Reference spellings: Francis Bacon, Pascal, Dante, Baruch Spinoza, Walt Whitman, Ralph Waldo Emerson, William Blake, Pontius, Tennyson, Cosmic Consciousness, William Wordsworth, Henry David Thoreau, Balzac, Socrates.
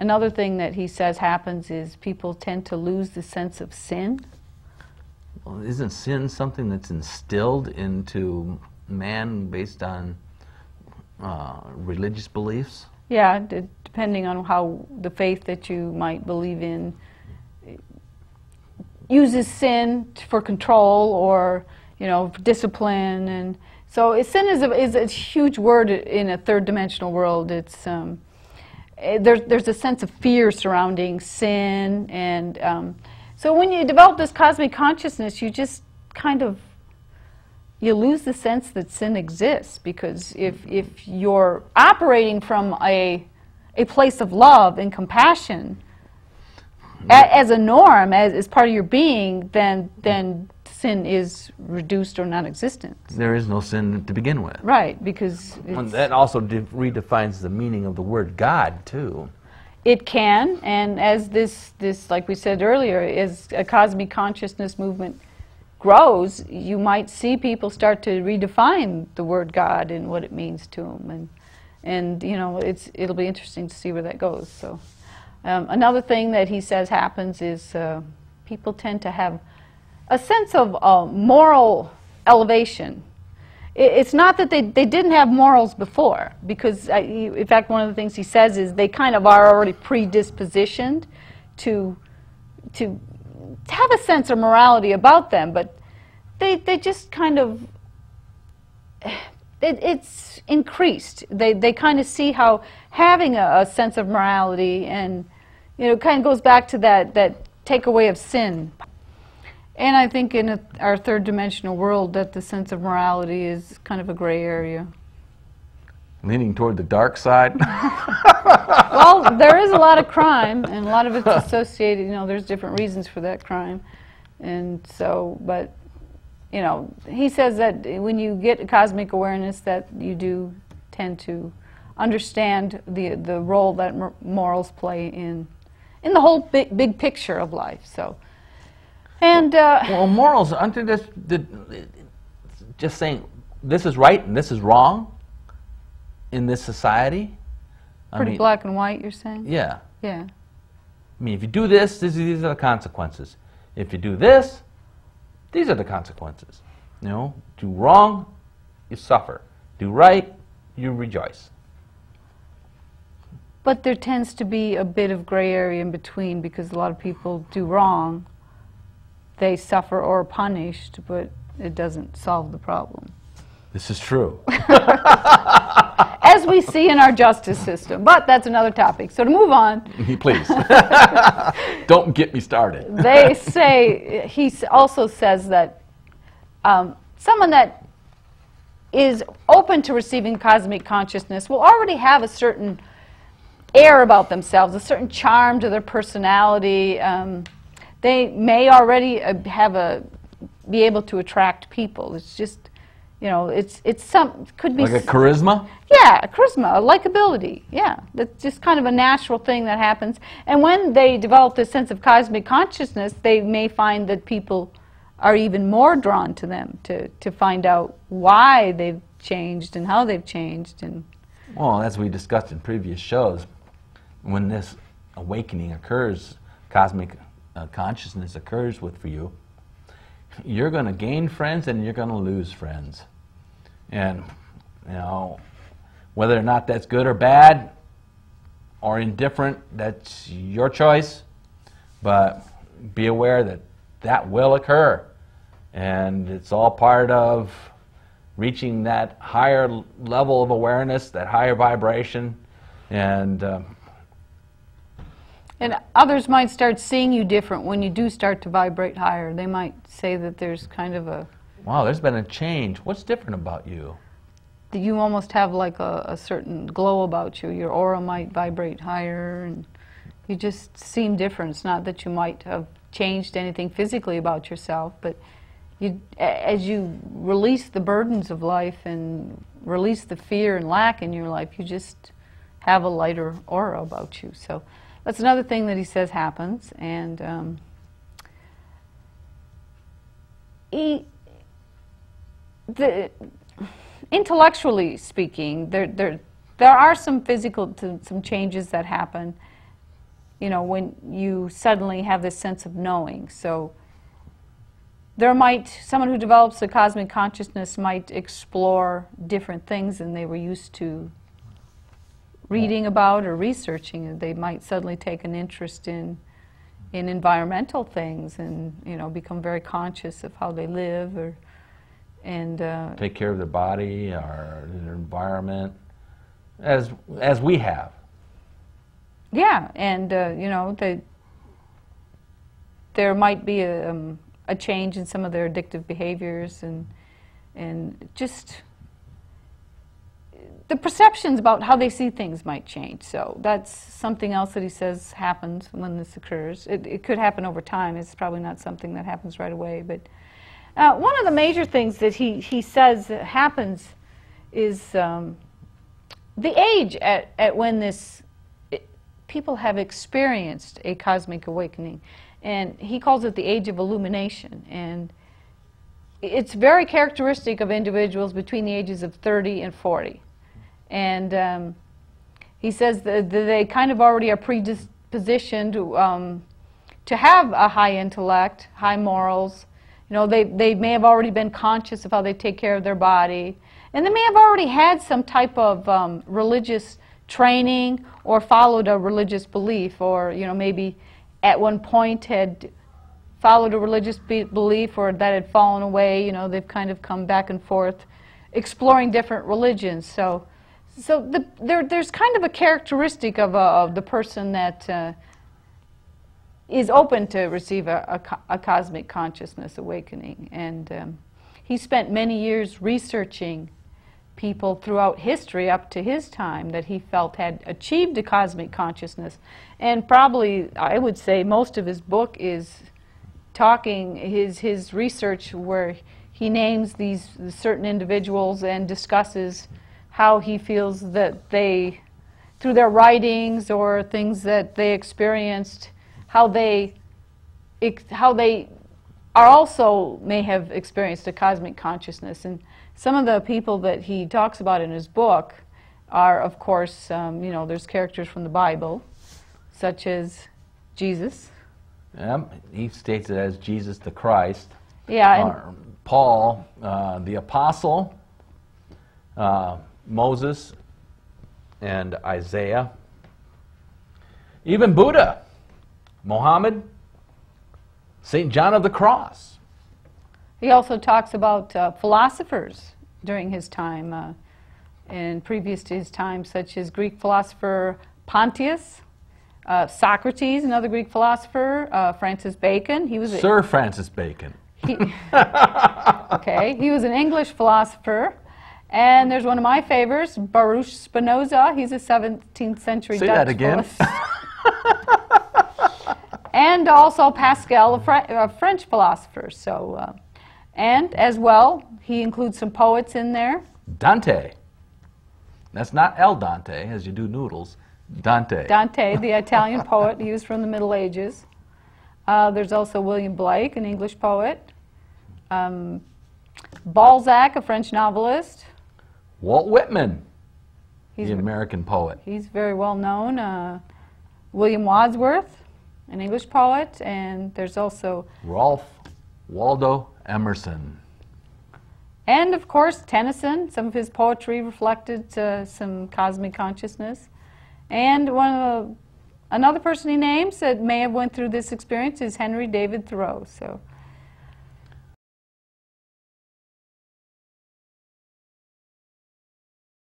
Another thing that he says happens is people tend to lose the sense of sin. Well, isn't sin something that's instilled into man based on religious beliefs? Yeah, depending on how the faith that you might believe in uses sin for control or, you know, discipline. And so sin is a huge word in a third-dimensional world. It's there's a sense of fear surrounding sin, and so when you develop this cosmic consciousness, you just kind of lose the sense that sin exists, because if you're operating from a place of love and compassion as a norm, as part of your being, then sin is reduced or non-existent. There is no sin to begin with. Right, because... that also redefines the meaning of the word God, too. It can, and as this, like we said earlier, as a cosmic consciousness movement grows, you might see people start to redefine the word God and what it means to them. And you know, it'll be interesting to see where that goes. So, another thing that he says happens is people tend to have a sense of moral elevation. It's not that they didn't have morals before, because in fact one of the things he says is they kind of are already predispositioned to have a sense of morality about them, but they just kind of, it's increased. They kind of see how having a sense of morality and, you know, kind of goes back to that takeaway of sin. And I think in our third-dimensional world that the sense of morality is kind of a gray area. Leaning toward the dark side? Well, there is a lot of crime, and a lot of it's associated, you know, there's different reasons for that crime. And so, but, you know, he says that when you get a cosmic awareness that you do tend to understand the role that morals play in the whole big picture of life, so. And well, morals aren't they just saying this is right and this is wrong in this society? I mean, black and white, you're saying? Yeah. Yeah. I mean, if you do this, these are the consequences. If you do this, these are the consequences. You know, do wrong, you suffer. Do right, you rejoice. But there tends to be a bit of gray area in between, because a lot of people do wrong. They suffer or are punished, but it doesn't solve the problem. This is true. As we see in our justice system, but that's another topic. So to move on. Please. Don't get me started. They say, he also says that someone that is open to receiving cosmic consciousness will already have a certain air about themselves, a certain charm to their personality. They may already be able to attract people. It's just, you know, could be like a charisma? Yeah, a charisma, a likability. Yeah, that's just kind of a natural thing that happens. And when they develop this sense of cosmic consciousness, they may find that people are even more drawn to them to find out why they've changed and how they've changed. And well, as we discussed in previous shows, when this awakening occurs, cosmic consciousness occurs for you, you're going to gain friends and you're going to lose friends. And, you know, whether or not that's good or bad or indifferent, that's your choice. But be aware that that will occur. And it's all part of reaching that higher level of awareness, that higher vibration. And And others might start seeing you different when you do start to vibrate higher. They might say that there's kind of a... Wow, there's been a change. What's different about you? You almost have like a certain glow about you. Your aura might vibrate higher, and you just seem different. It's not that you might have changed anything physically about yourself, but as you release the burdens of life and release the fear and lack in your life, you just have a lighter aura about you. So that's another thing that he says happens. And intellectually speaking, there are some physical, some changes that happen you know, when you suddenly have this sense of knowing. So there might, someone who develops a cosmic consciousness might explore different things than they were used to reading about or researching. They might suddenly take an interest in environmental things and, you know, become very conscious of how they live or, and take care of their body or their environment as we have. Yeah, and you know, there might be a change in some of their addictive behaviors and just the perceptions about how they see things might change. So that's something else that he says happens when this occurs. It could happen over time. It's probably not something that happens right away. But one of the major things that he says happens is the age at when people have experienced a cosmic awakening. And he calls it the age of illumination. And it's very characteristic of individuals between the ages of 30 and 40. And he says that they kind of already are predispositioned to have a high intellect, high morals. You know, they may have already been conscious of how they take care of their body. And they may have already had some type of religious training or followed a religious belief, or, you know, maybe at one point had followed a religious belief or that had fallen away. You know, they've kind of come back and forth exploring different religions. So there's kind of a characteristic of the person that is open to receive a cosmic consciousness awakening. And he spent many years researching people throughout history up to his time that he felt had achieved a cosmic consciousness. And probably, I would say, most of his book is talking, his research where he names these certain individuals and discusses how he feels that they, through their writings or things that they experienced, how they are also may have experienced a cosmic consciousness. And some of the people that he talks about in his book are, of course, you know, there's characters from the Bible, such as Jesus. He states it as Jesus the Christ. Yeah. And Paul, the Apostle, Moses, and Isaiah. Even Buddha, Mohammed, St. John of the Cross. He also talks about philosophers during his time and previous to his time, such as Greek philosopher Pontius, Socrates, another Greek philosopher, Francis Bacon. He was Sir Francis Bacon. Okay, he was an English philosopher. And there's one of my favorites, Baruch Spinoza. He's a 17th century Dutch philosopher. Say that again. And also Pascal, a French philosopher. So, and as well, he includes some poets in there. Dante. That's not El Dante, as you do noodles. Dante. Dante, the Italian poet. He was from the Middle Ages. There's also William Blake, an English poet. Balzac, a French novelist. Walt Whitman, the American poet. He's very well known. William Wordsworth, an English poet, and there's also Ralph Waldo Emerson. And of course Tennyson. Some of his poetry reflected some cosmic consciousness. And another person he names that may have went through this experience is Henry David Thoreau. So